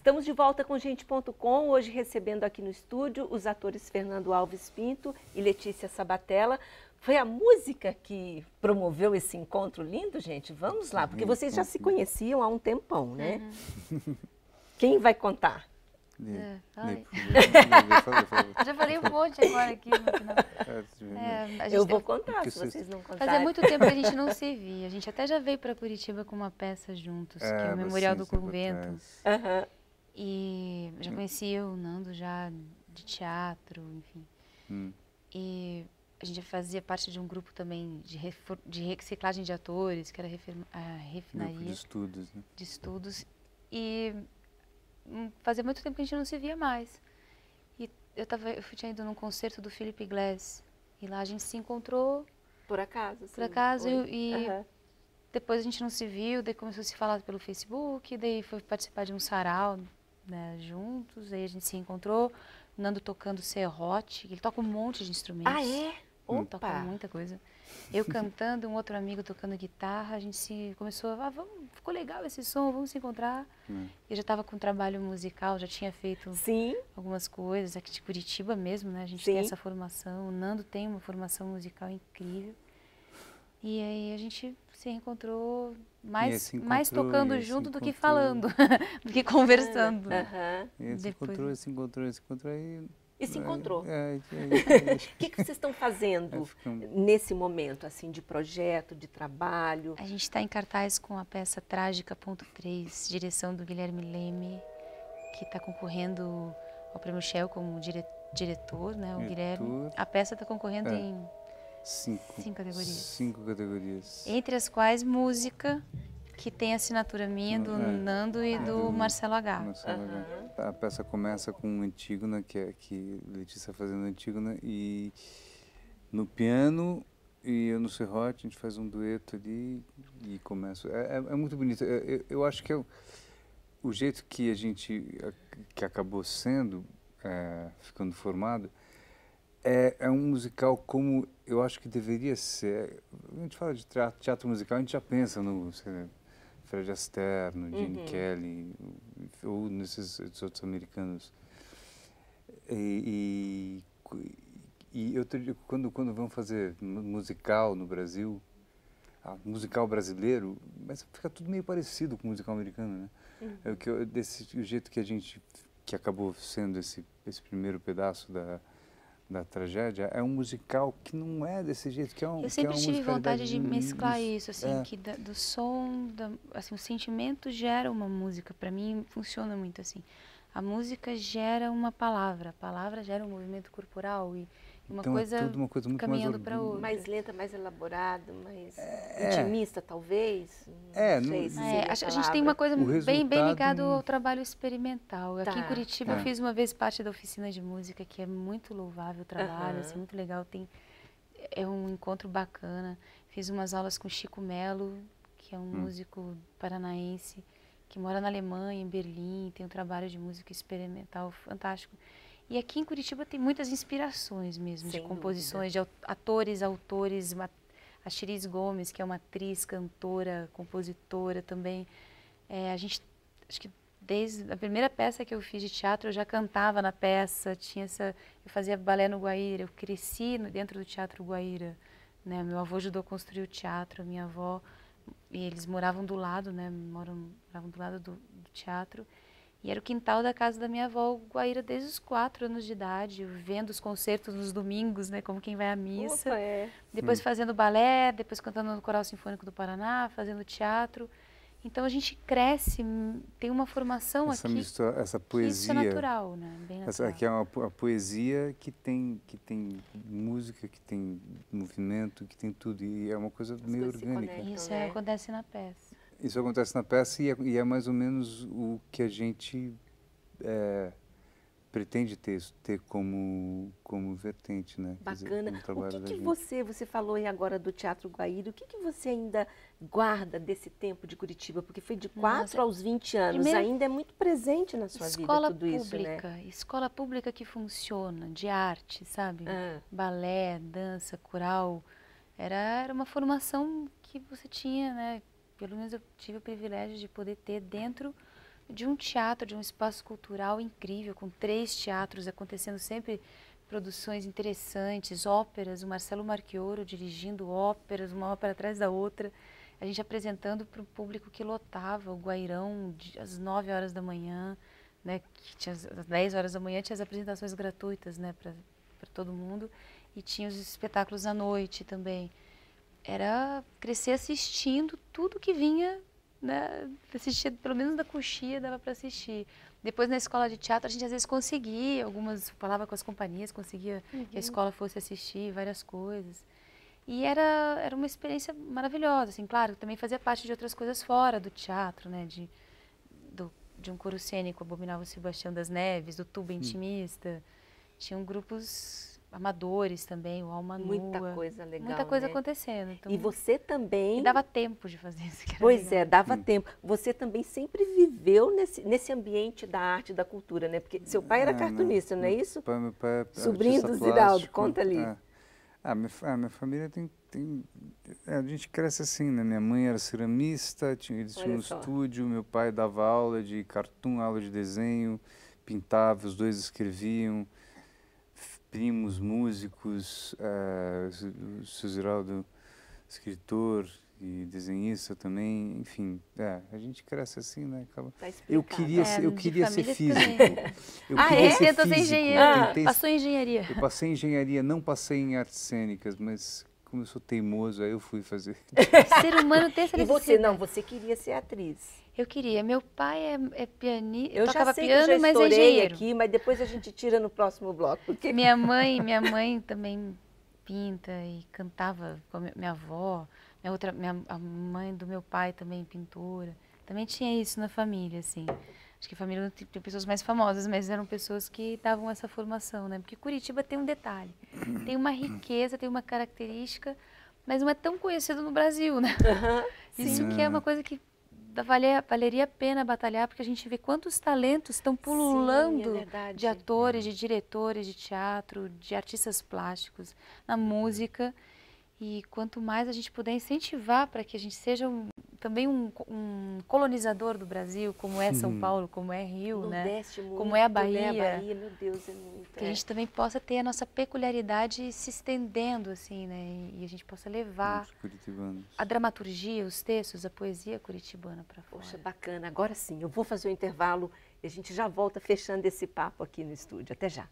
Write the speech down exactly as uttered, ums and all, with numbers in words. Estamos de volta com Gente ponto com, hoje recebendo aqui no estúdio os atores Fernando Alves Pinto e Letícia Sabatella. Foi a música que promoveu esse encontro lindo, gente? Vamos lá, porque vocês já se conheciam há um tempão, né? Uhum. Quem vai contar? É, ai. Já falei um monte agora aqui no final. É, a gente eu vou contar, se vocês não contarem. Fazia muito tempo que a gente não se via. A gente até já veio para Curitiba com uma peça juntos, é, que é o Memorial do Convento. Uhum. E já conhecia o Nando já de teatro, enfim. Hum. E a gente fazia parte de um grupo também de, de reciclagem de atores, que era a refinaria. Grupo de estudos, né? De estudos. E fazia muito tempo que a gente não se via mais. E eu, tava, eu tinha ido num concerto do Felipe Iglesias. E lá a gente se encontrou. Por acaso, sim. Por acaso. Foi. E uhum. Depois a gente não se viu, daí começou a se falar pelo Facebook, daí foi participar de um sarau, né, juntos, aí a gente se encontrou. Nando tocando serrote, ele toca um monte de instrumentos. Ah, é? Opa! Toca muita coisa. Eu cantando, um outro amigo tocando guitarra, a gente se começou a... Ah, vamos, ficou legal esse som, vamos se encontrar. Hum. Eu já estava com um trabalho musical, já tinha feito Sim. algumas coisas aqui de Curitiba mesmo, né? A gente Sim. tem essa formação, o Nando tem uma formação musical incrível. E aí a gente se reencontrou mais, mais tocando junto do que falando, do que conversando. Uhum. E se encontrou, se encontrou, se encontrou aí... E se encontrou. O que, que vocês estão fazendo nesse momento, assim, de projeto, de trabalho? A gente está em cartaz com a peça Trágica ponto três, direção do Guilherme Leme, que está concorrendo ao Prêmio Shell como dire, diretor, né, o diretor. Guilherme. A peça está concorrendo é. em cinco, cinco categorias. Cinco categorias. Entre as quais música, que tem a assinatura minha, do é. Nando e ah, do, do Marcelo H. Marcelo uhum. H. A peça começa com Antígona, que é que Letícia fazendo Antígona, e no piano e eu no serrote, a gente faz um dueto ali e começa. É, é, é muito bonito. É, eu, eu acho que é, o jeito que a gente, que acabou sendo, é, ficando formado, é, é um musical como eu acho que deveria ser. A gente fala de teatro, teatro musical, a gente já pensa no... Fred Astaire, no Gene uhum. Kelly, ou nesses outros americanos. E, e, e eu te, quando, quando vão fazer musical no Brasil, ah, musical brasileiro, mas fica tudo meio parecido com o musical americano, né? Uhum. É que eu, desse o jeito que a gente, que acabou sendo esse, esse primeiro pedaço da da tragédia, é um musical que não é desse jeito, que é um... Eu sempre que é tive vontade de mesclar isso, assim, é. que da, do som, da, assim, o sentimento gera uma música, para mim funciona muito assim. A música gera uma palavra, a palavra gera um movimento corporal e uma então, coisa, é uma coisa muito caminhando para outra. Mais lenta, mais elaborada, mais é. intimista, talvez. Não é, sei não, se é, a, a gente tem uma coisa bem, bem ligada ao trabalho experimental. Tá. Aqui em Curitiba é. eu fiz uma vez parte da oficina de música, que é muito louvável o trabalho, uhum. assim, muito legal. Tem, é um encontro bacana. Fiz umas aulas com Chico Melo, que é um hum. músico paranaense, que mora na Alemanha, em Berlim, tem um trabalho de música experimental fantástico. E aqui em Curitiba tem muitas inspirações mesmo, Sem de composições, dúvida. de atores, autores. A Chiris Gomes, que é uma atriz, cantora, compositora também. É, a gente, acho que desde a primeira peça que eu fiz de teatro, eu já cantava na peça, tinha essa, eu fazia balé no Guaíra, eu cresci no, dentro do Teatro Guaíra. Né? Meu avô ajudou a construir o teatro, a minha avó, e eles moravam do lado, né? Moram, moravam do lado do, do teatro. E era o quintal da casa da minha avó, Guaíra, desde os quatro anos de idade, vendo os concertos nos domingos, né, como quem vai à missa. Opa, é. Depois hum. fazendo balé, depois cantando no Coral Sinfônico do Paraná, fazendo teatro. Então a gente cresce, tem uma formação essa aqui, mistura, essa poesia, isso é natural, né? Bem natural. Essa aqui é uma a poesia que tem, que tem música, que tem movimento, que tem tudo. E é uma coisa As meio orgânica. Conectam, isso né? acontece na peça. Isso acontece na peça e é, e é mais ou menos o que a gente é, pretende ter, ter como, como vertente, né? Bacana. Dizer, o que, que você, você falou aí agora do Teatro Guaíra, o que, que você ainda guarda desse tempo de Curitiba? Porque foi de quatro aos vinte anos, primeiro, ainda é muito presente na sua vida tudo pública, isso, né? Escola pública que funciona, de arte, sabe? Ah. Balé, dança, coral, era, era uma formação que você tinha, né? Pelo menos eu tive o privilégio de poder ter dentro de um teatro, de um espaço cultural incrível, com três teatros acontecendo sempre produções interessantes, óperas, o Marcelo Marquioro dirigindo óperas, uma ópera atrás da outra, a gente apresentando para o público que lotava o Guairão às nove horas da manhã, né, que tinha, às dez horas da manhã tinha as apresentações gratuitas, né, para todo mundo, e tinha os espetáculos à noite também. Era crescer assistindo tudo que vinha, né, assistia, pelo menos da coxia dava para assistir. Depois na escola de teatro a gente às vezes conseguia, algumas falava com as companhias, conseguia uhum. que a escola fosse assistir várias coisas. E era, era uma experiência maravilhosa, assim, claro, também fazia parte de outras coisas fora do teatro, né, de, do, de um coro cênico, Abominava o Sebastião das Neves, do Tuba Intimista, hum. tinham grupos amadores também, o Alma Nua. Muita coisa legal, Muita coisa né? acontecendo. Então, e você também... E dava tempo de fazer isso. Que era pois legal. é, dava hum. tempo. Você também sempre viveu nesse, nesse ambiente da arte e da cultura, né, porque seu pai era é, cartunista, meu, não é isso? Pai, meu pai é sobrinho do Ziraldo, conta ali. É. Ah, minha, a minha família tem, tem... A gente cresce assim, né? Minha mãe era ceramista, tinha, eles tinham um estúdio, meu pai dava aula de cartoon, aula de desenho, pintava, os dois escreviam, primos, músicos, uh, o seu Ziraldo, escritor e desenhista também, enfim, é, a gente cresce assim, né? Acaba... Tá eu queria, é, ser, eu queria ser físico. Eu ah, queria é? ser físico. Engenheiro. Ah, tentei... Passou em engenharia. Eu passei em engenharia, não passei em artes cênicas, mas como eu sou teimoso, aí eu fui fazer. Ser humano tem essa necessidade. E você não, você queria ser atriz. Eu queria. Meu pai é, é pianista, eu tocava já sei piano, que já mas é engenheiro. Aqui, mas depois a gente tira no próximo bloco. Porque... Minha mãe, minha mãe também pinta e cantava com a minha avó. Minha outra, minha, a mãe do meu pai também pintora. Também tinha isso na família, assim. Acho que a família não tinha pessoas mais famosas, mas eram pessoas que davam essa formação, né? Porque Curitiba tem um detalhe, tem uma riqueza, tem uma característica, mas não é tão conhecido no Brasil, né? Uhum, isso que é uma coisa que valia, valeria a pena batalhar, porque a gente vê quantos talentos estão pululando sim, é de atores, de diretores, de teatro, de artistas plásticos, na música. E quanto mais a gente puder incentivar para que a gente seja um, também um, um colonizador do Brasil, como é São Paulo, como é Rio, Nordeste, né? Muito, como é a Bahia. Né? A Bahia, meu Deus, é muito. Que é. a gente também possa ter a nossa peculiaridade se estendendo, assim, né? E a gente possa levar a dramaturgia, os textos, a poesia curitibana para fora. Poxa, bacana. Agora sim, eu vou fazer o intervalo e a gente já volta fechando esse papo aqui no estúdio. Até já.